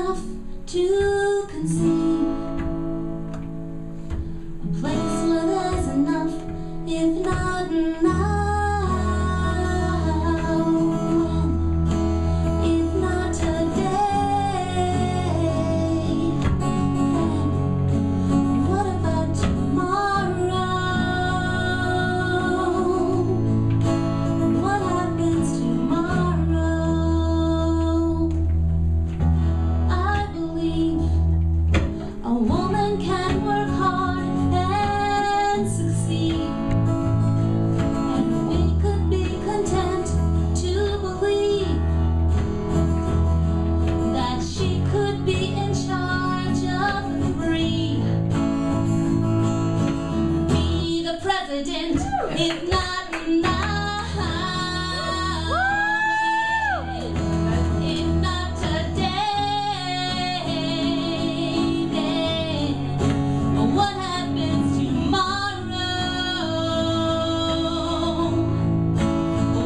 enough to conceive a place where there's enough, if not enough. It's not mine, it's not today. But what happens tomorrow?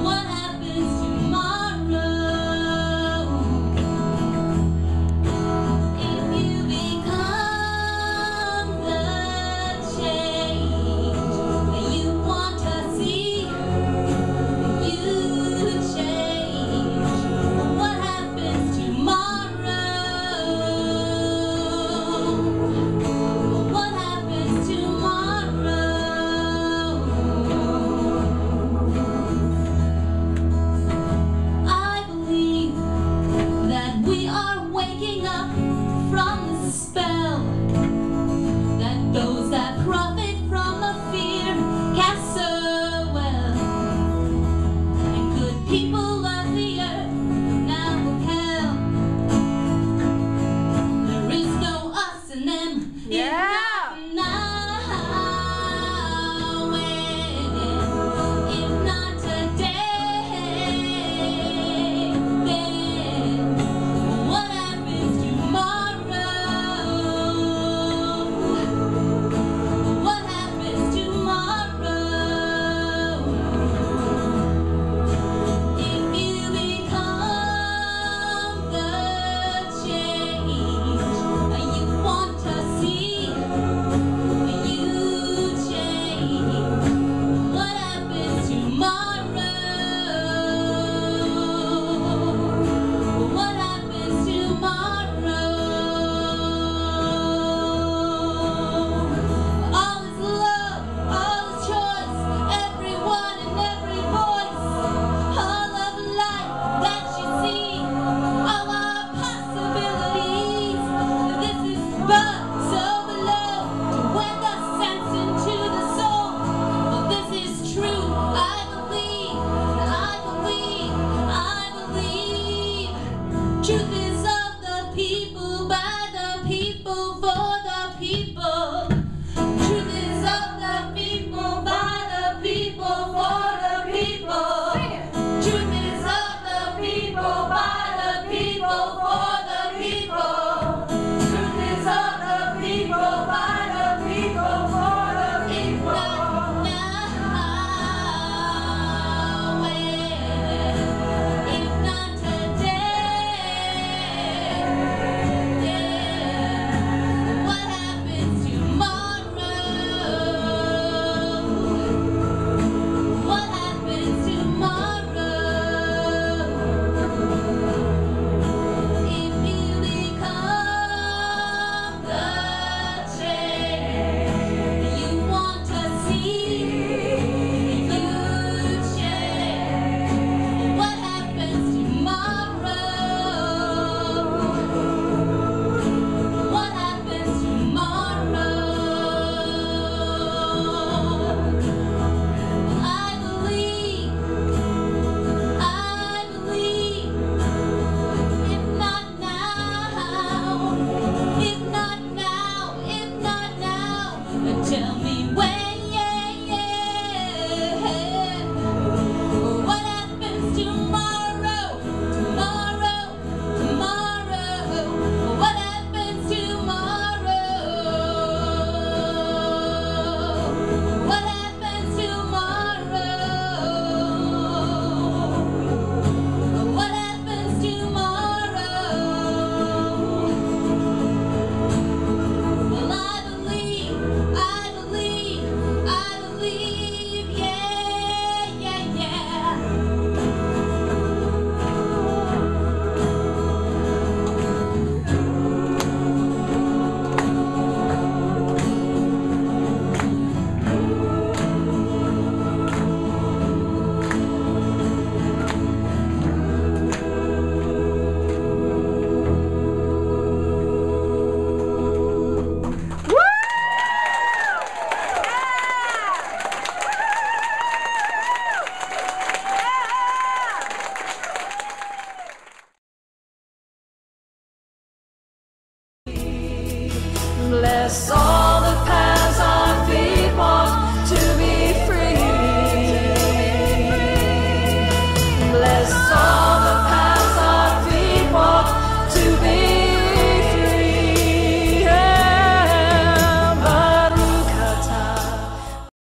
What happens tomorrow? If you become the change. Thank you. nameless song.